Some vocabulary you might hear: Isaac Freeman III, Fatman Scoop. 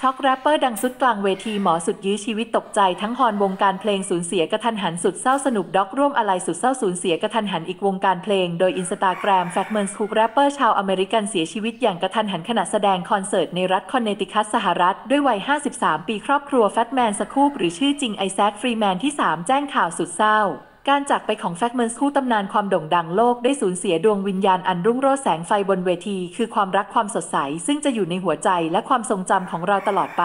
ช็อกแรปเปอร์ดังสุดกลางเวทีหมอสุดยื้อชีวิตตกใจทั้งฮอนวงการเพลงสูญเสียกระทันหันสุดเศร้าสนุกด็อกร่วมอะไรสุดเศร้าสูญเสียกระทันหันอีกวงการเพลงโดย Instagram Fatman Scoop แรปเปอร์ชาวอเมริกันเสียชีวิตอย่างกระทันหันขณะแสดงคอนเสิร์ตในรัฐคอนเนติคัตสหรัฐด้วยวัย53ปีครอบครัว Fatman Scoop หรือชื่อจริงไอแซคฟรีแมนที่3แจ้งข่าวสุดเศร้าการจากไปของFatman Scoopตำนานความโด่งดังโลกได้สูญเสียดวงวิญญาณอันรุ่งโรจน์แสงไฟบนเวทีคือความรักความสดใสซึ่งจะอยู่ในหัวใจและความทรงจำของเราตลอดไป